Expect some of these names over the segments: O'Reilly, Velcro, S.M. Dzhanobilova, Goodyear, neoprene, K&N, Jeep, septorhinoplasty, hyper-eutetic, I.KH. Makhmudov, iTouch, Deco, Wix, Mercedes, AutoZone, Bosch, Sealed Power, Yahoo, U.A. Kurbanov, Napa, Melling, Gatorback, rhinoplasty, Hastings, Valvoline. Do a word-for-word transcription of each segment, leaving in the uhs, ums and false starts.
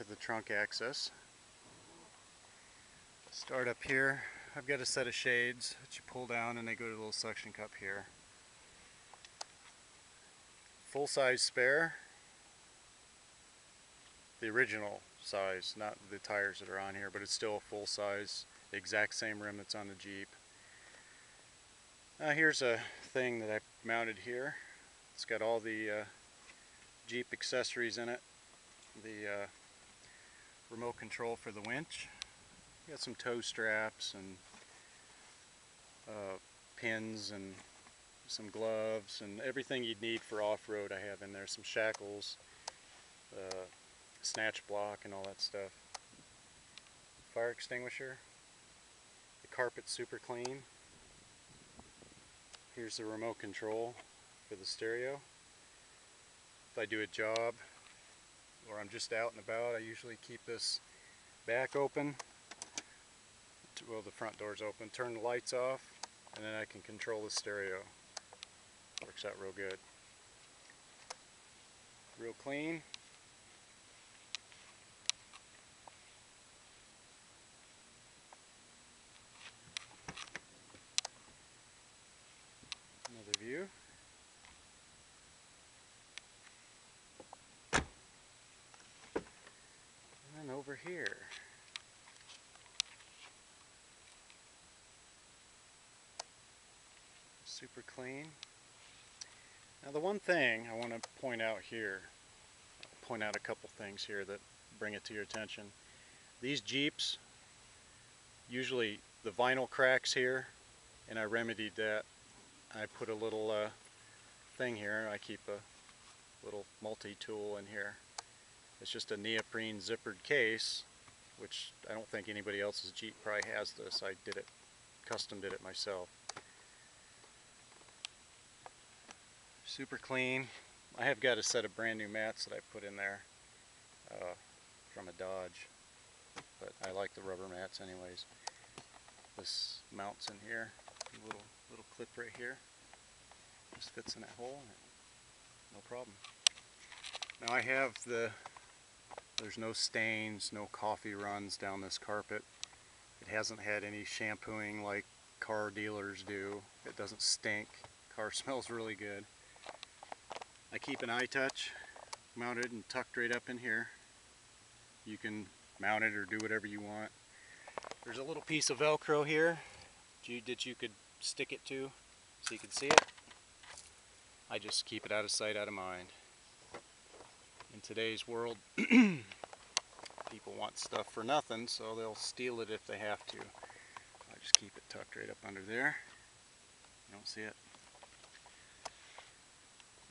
into the trunk access. Start up here. I've got a set of shades that you pull down and they go to the little suction cup here. Full size spare. The original size, not the tires that are on here, but it's still a full size, the exact same rim that's on the Jeep. Now here's a thing that I mounted here. It's got all the uh, Jeep accessories in it. The uh, remote control for the winch. Got some tow straps and uh, pins and some gloves and everything you'd need for off-road I have in there. Some shackles, uh, snatch block and all that stuff. Fire extinguisher. The carpet's super clean. Here's the remote control for the stereo. If I do a job or I'm just out and about, I usually keep this back open. Well, the front door's open, turn the lights off, and then I can control the stereo. Works out real good. Real clean. Another view. And then over here. Super clean. Now the one thing I want to point out here, I'll point out a couple things here that bring it to your attention. These Jeeps, usually the vinyl cracks here, and I remedied that. I put a little uh, thing here. I keep a little multi-tool in here. It's just a neoprene zippered case, which I don't think anybody else's Jeep probably has this. I did it, custom did it myself. Super clean. I have got a set of brand new mats that I put in there uh, from a Dodge, but I like the rubber mats anyways. This mounts in here, a little, little clip right here. Just fits in that hole, no problem. Now I have the, there's no stains, no coffee runs down this carpet. It hasn't had any shampooing like car dealers do. It doesn't stink. Car smells really good. I keep an iTouch mounted and tucked right up in here. You can mount it or do whatever you want. There's a little piece of Velcro here that you could stick it to so you can see it. I just keep it out of sight, out of mind. In today's world, people want stuff for nothing, so they'll steal it if they have to. I just keep it tucked right up under there. You don't see it.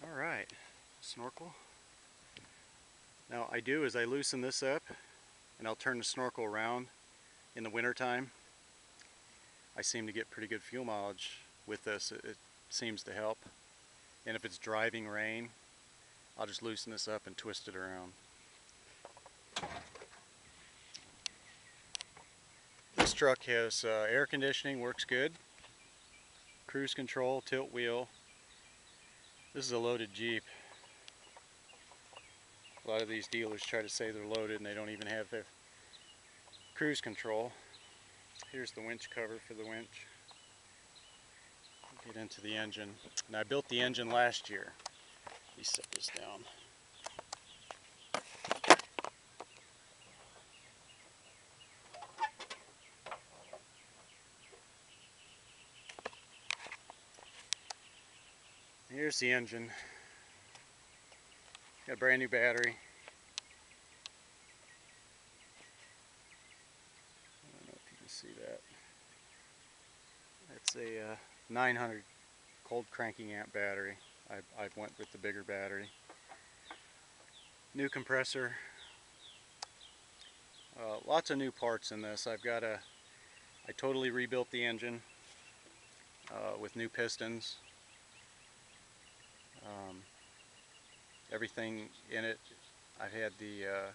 All right, snorkel. Now I do is I loosen this up and I'll turn the snorkel around in the winter time. I seem to get pretty good fuel mileage with this. It, it seems to help. And if it's driving rain, I'll just loosen this up and twist it around. This truck has uh, air conditioning, works good. Cruise control, tilt wheel. This is a loaded Jeep. A lot of these dealers try to say they're loaded and they don't even have their cruise control. Here's the winch cover for the winch. Get into the engine. And I built the engine last year. Let me set this down. Here's the engine. Got a brand new battery. I don't know if you can see that. That's a uh, nine hundred cold cranking amp battery. I, I went with the bigger battery. New compressor. Uh, lots of new parts in this. I've got a. I totally rebuilt the engine uh, with new pistons. Um, everything in it. I had the uh,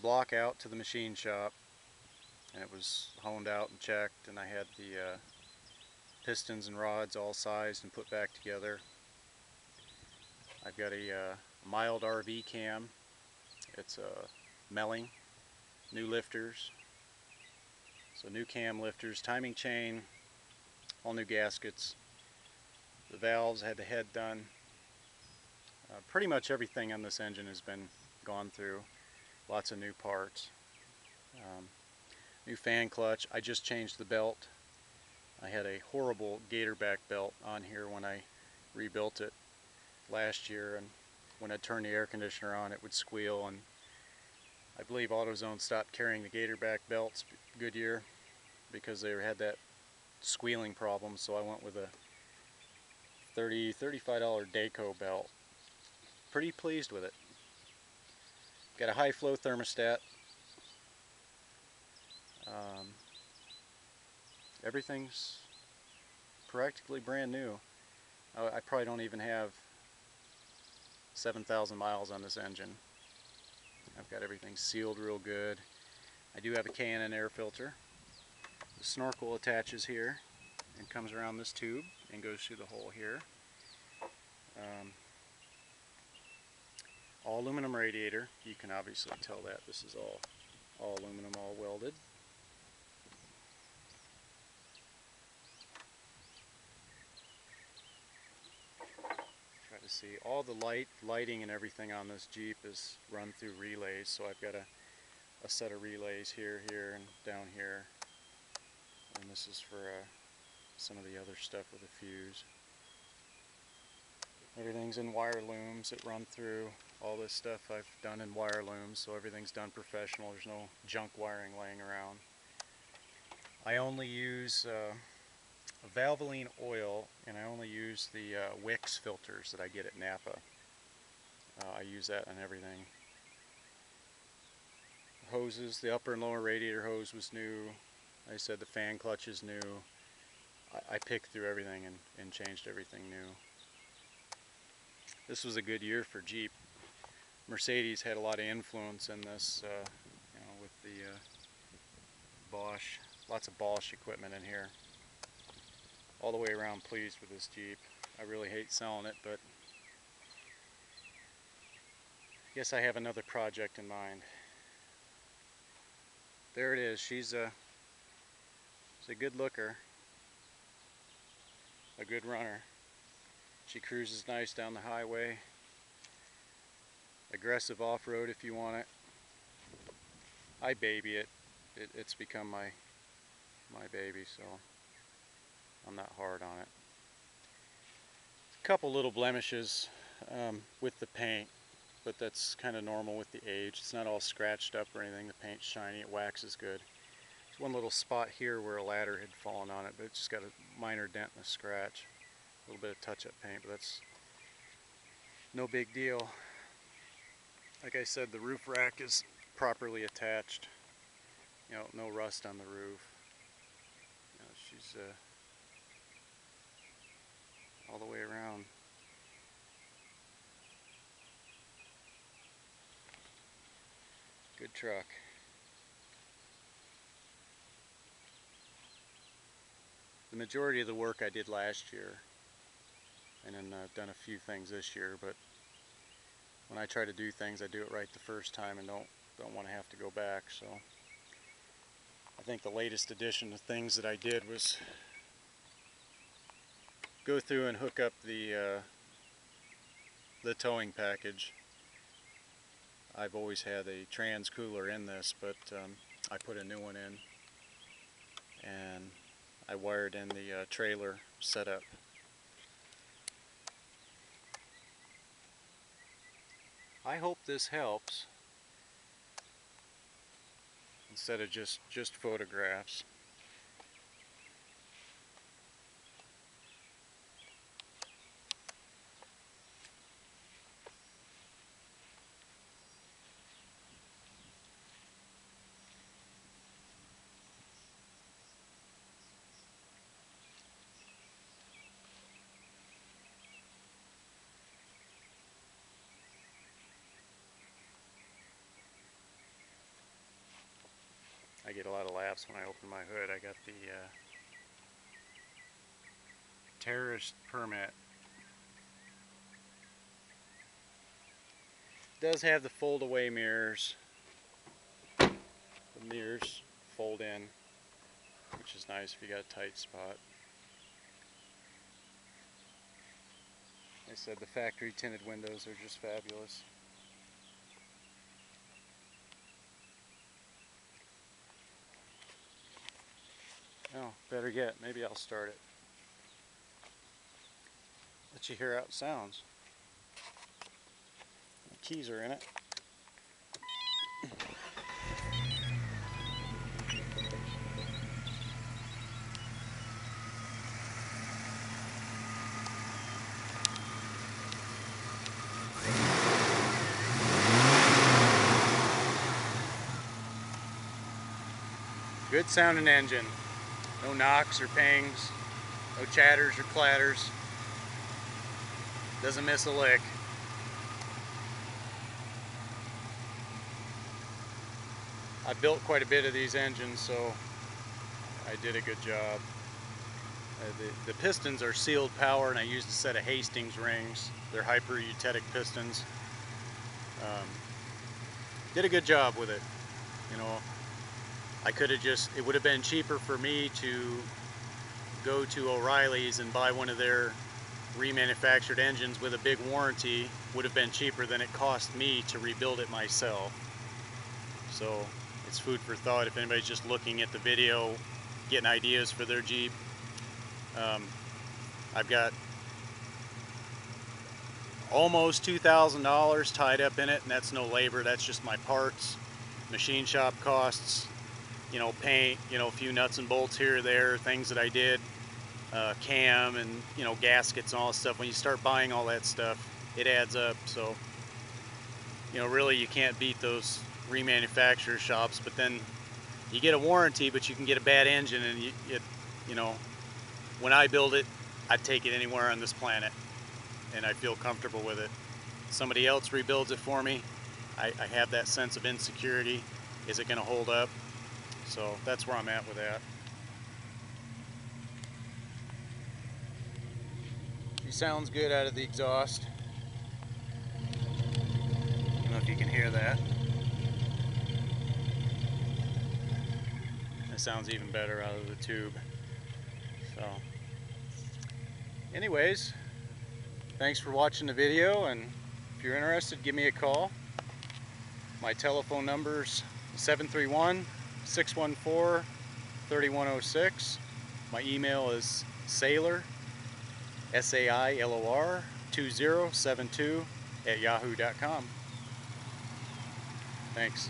block out to the machine shop and it was honed out and checked, and I had the uh, pistons and rods all sized and put back together. I've got a uh, mild R V cam. It's uh, melling, new lifters, so new cam lifters, timing chain, all new gaskets. The valves had the head done. Uh, pretty much everything on this engine has been gone through. Lots of new parts. Um, new fan clutch. I just changed the belt. I had a horrible Gatorback belt on here when I rebuilt it last year, and when I turned the air conditioner on it would squeal, and I believe AutoZone stopped carrying the Gatorback belts, Goodyear, because they had that squealing problem. So I went with a thirty, thirty-five dollar Deco belt. Pretty pleased with it. Got a high flow thermostat. Um, everything's practically brand new. I, I probably don't even have seven thousand miles on this engine. I've got everything sealed real good. I do have a K and N air filter. The snorkel attaches here and comes around this tube and goes through the hole here. Um, all aluminum radiator. You can obviously tell that this is all, all aluminum, all welded. See, all the light, lighting and everything on this Jeep is run through relays, so I've got a, a set of relays here, here, and down here. And this is for uh, some of the other stuff with the fuse. Everything's in wire looms that run through. All this stuff I've done in wire looms, so everything's done professional. There's no junk wiring laying around. I only use uh, Valvoline oil, and I only use the uh, Wix filters that I get at Napa. Uh, I use that on everything. Hoses, the upper and lower radiator hose was new. Like I said, the fan clutch is new. I, I picked through everything and, and changed everything new. This was a good year for Jeep. Mercedes had a lot of influence in this, uh, you know, with the uh, Bosch, lots of Bosch equipment in here. All the way around pleased with this Jeep. I really hate selling it, but I guess I have another project in mind. There it is. She's a, she's a good looker, a good runner. She cruises nice down the highway. Aggressive off-road if you want it. I baby it. it it's become my, my baby, so I'm not hard on it. A couple little blemishes um, with the paint, but that's kind of normal with the age. It's not all scratched up or anything. The paint's shiny, it waxes good. There's one little spot here where a ladder had fallen on it, but it's just got a minor dent and a scratch. A little bit of touch-up paint, but that's no big deal. Like I said, the roof rack is properly attached. You know, no rust on the roof. You know, she's uh, all the way around. Good truck. The majority of the work I did last year, and then I've done a few things this year, but when I try to do things, I do it right the first time and don't, don't want to have to go back. So I think the latest addition of things that I did was go through and hook up the uh, the towing package. I've always had a trans cooler in this, but um, I put a new one in, and I wired in the uh, trailer setup. I hope this helps instead of just just photographs. I get a lot of laughs when I open my hood. I got the uh, terrorist permit. does have the fold away mirrors. The mirrors fold in, which is nice if you got a tight spot. They said the factory tinted windows are just fabulous. Oh, better yet, maybe I'll start it. Let you hear how it sounds. The keys are in it. Good sounding engine. No knocks or pings, no chatters or clatters. Doesn't miss a lick. I built quite a bit of these engines, so I did a good job. Uh, the, the pistons are Sealed Power, and I used a set of Hastings rings. They're hyper-eutetic pistons. Um, did a good job with it, you know. I could have just, it would have been cheaper for me to go to O'Reilly's and buy one of their remanufactured engines with a big warranty. Would have been cheaper than it cost me to rebuild it myself. So it's food for thought if anybody's just looking at the video, getting ideas for their Jeep. Um, I've got almost two thousand dollars tied up in it, and that's no labor, that's just my parts, machine shop costs, you know, paint, you know, a few nuts and bolts here or there, things that I did, uh, cam and, you know, gaskets and all that stuff. When you start buying all that stuff, it adds up. So, you know, really you can't beat those remanufacturer shops, but then you get a warranty, but you can get a bad engine, and you, it, you know, when I build it, I'd take it anywhere on this planet, and I feel comfortable with it. Somebody else rebuilds it for me, I, I have that sense of insecurity. Is it going to hold up? So that's where I'm at with that. She sounds good out of the exhaust. I don't know if you can hear that. That sounds even better out of the tube. So, anyways, thanks for watching the video, and if you're interested, give me a call. My telephone number's seven three one, six one four, three one oh six. My email is sailor, S A I L O R, two zero seven two at yahoo dot com. Thanks.